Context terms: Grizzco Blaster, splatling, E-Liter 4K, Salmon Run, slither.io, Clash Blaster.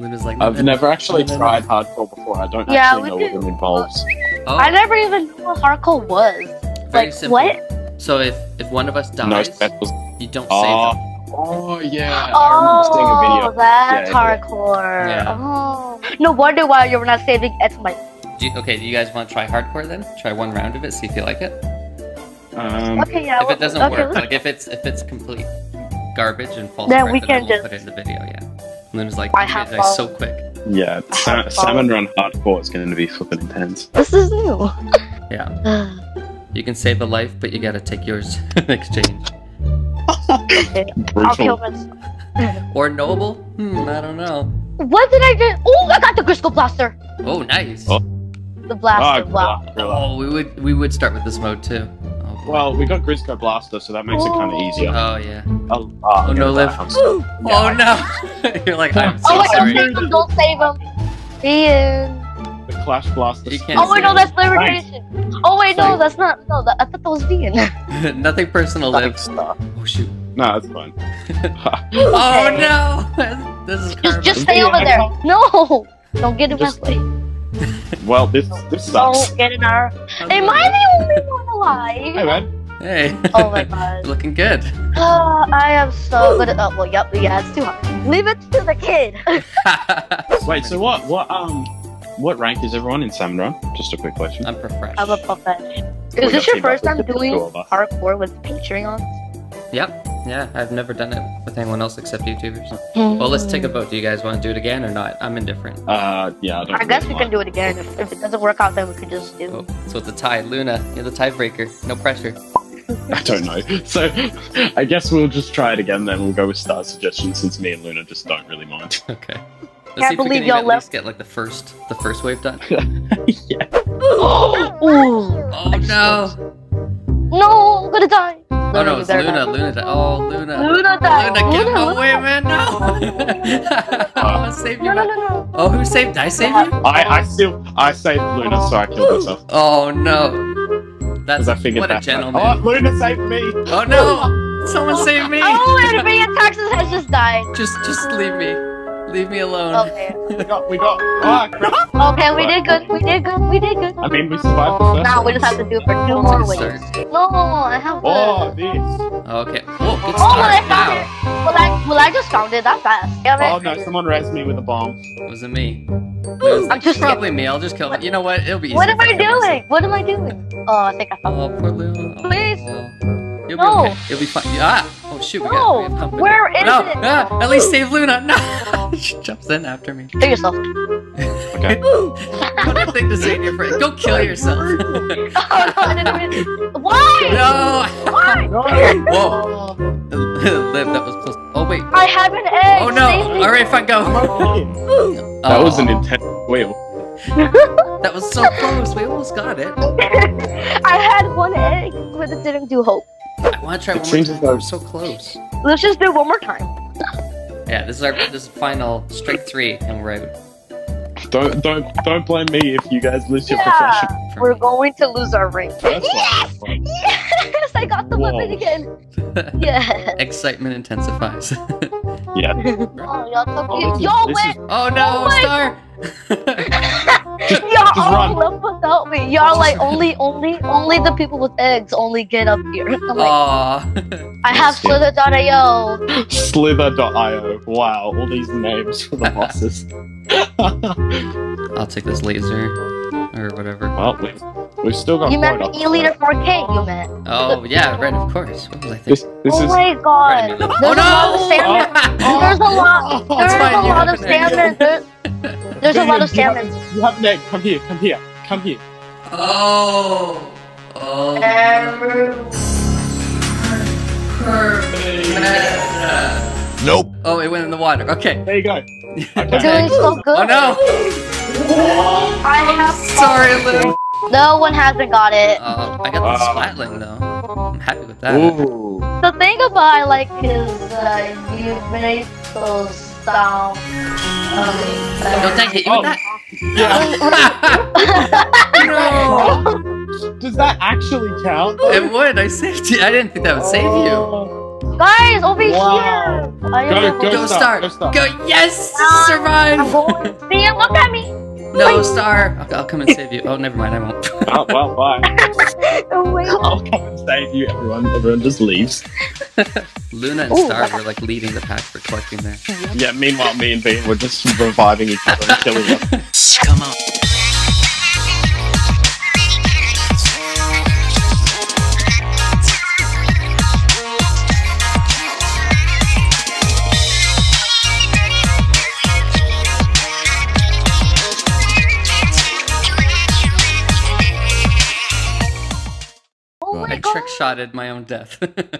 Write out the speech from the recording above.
Luna's like, I've never actually tried hardcore before. I don't actually know what it involves. Oh. I never even knew what hardcore was. Very simple. What? So if one of us dies, you don't save them. Oh yeah, I remember seeing a video. That's hardcore. Yeah. Oh, no wonder why you're not saving at my. Okay, do you guys want to try hardcore then? Try one round of it, see if you like it. Okay, yeah. If it doesn't work, like if it's complete garbage and false, then we can just put it in the video. Yeah. And then it's like, I so quick. Yeah, Salmon Run hardcore is going to be flipping intense. This is new. Yeah. You can save a life, but you got to take yours in exchange. Okay. I'll kill myself. Or noble? I don't know. What did I do? Oh, I got the Grizzco Blaster. Oh, nice. Oh. The blaster. Oh, we would start with this mode too. Oh, well, we got Grizzco Blaster, so that makes it kind of easier. Oh yeah. Oh no, live. So... Oh no. You're like, I'm so sorry. Oh wait, don't save him. See you. The Clash Blaster. Oh wait, no, that's Liberation. Oh wait, no, that's not. No, I thought that was vegan. Nothing personal, Liv. Oh shoot. No, that's fine. Oh no! This is just stay over there. No, don't get in my way. Well, this sucks. Don't get in our. Am I the only one alive? Hey man. Hey. Oh my god. Looking good. I am so good at. Oh well, yep. Yeah, it's too hard. Leave it to the kid. Wait. So what rank is everyone in Salmon Run? Just a quick question. I'm professional. I'm a professional. Is this your first time doing hardcore with Patrons? Yep. Yeah, I've never done it with anyone else except YouTubers. Well, let's take a vote. Do you guys want to do it again or not? I'm indifferent. Yeah. I guess we can do it again. If it doesn't work out, then we could just do. So it's a tie. Luna, you're the tiebreaker. No pressure. I don't know. So I guess we'll just try it again. Then we'll go with Star's suggestion since me and Luna just don't really mind. Okay. Let's see if we can at least get like the first wave done. Yeah. Oh no! No, I'm gonna die. Oh no, it's Luna. Luna died. Oh Luna. Luna died. Luna, get away, man! No! I saved you. No. Oh, who saved? I saved you. I saved Luna, so I killed myself. Oh no! That's what a gentleman. Oh, Luna saved me. Oh no! Someone saved me. Oh, everybody in Texas has just died. Just leave me. Leave me alone. Okay. We got. Oh, okay, we did good. I mean, we survived the first. Now we just have to do it for two more waves. No, I have to. Oh, this. Okay. Oh, good start. Well, I found it. Well, I just found it that fast. Yeah, oh no, someone raised me with a bomb. Was it me? It's probably me. I'll just kill it. You know what? It'll be easy. What am I doing? Oh, I think I found it. Oh, poor Lou. Please. You'll be okay. You'll be fine. Ah. Oh shoot, we have company. Where is it? No, at least save Luna. No, she jumps in after me. Kill yourself. Okay. What a thing to say to your friend. Go kill yourself. Oh no, why? No. Why? Whoa. Liv, that was close. Oh wait. I have an egg. Oh no. All right, fine, go. That was an intense whale. That was so close. We almost got it. I had one egg, but it didn't do hope. I want to try one more time. We're so close. Let's just do one more time. Yeah, this is final strike 3, and we're out. Don't blame me if you guys lose your profession. We're going to lose our ring. Yes! Yes! I got the weapon again. Yeah. Excitement intensifies. Yeah. Oh, y'all so cute. Y'all win. Oh no, Star. Y'all all left without me. Y'all like only the people with eggs get up here. I'm like, I have slither.io. Slither.io. Wow, all these names for the bosses. I'll take this laser or whatever. Well, we've still got. You meant the E-Liter 4K. You meant. Oh yeah, right. Of course. What was I thinking? This is my god. Right, There's a lot of salmon. You have an egg. Come here. Oh. Nope. Oh, it went in the water. Okay. There you go. Okay. Doing so good. Oh no. Sorry, Lou. No one hasn't got it. I got the splatling though. I'm happy with that. Ooh. The thing about like is you made those. No, thank you. That? Yeah. No. Does that actually count? It would. I saved you. I didn't think that would save you. Guys, over here! Go, Star! Go, yes! Survive! See ya, look at me! No, Star! I'll come and save you. Oh, never mind, I won't. Oh, well, bye. I'll come and save you, everyone. Everyone just leaves. Luna and Star were like leading the pack for collecting there. Yeah, meanwhile, me and Bean were just reviving each other and killing them. Come on. I trick-shotted my own death.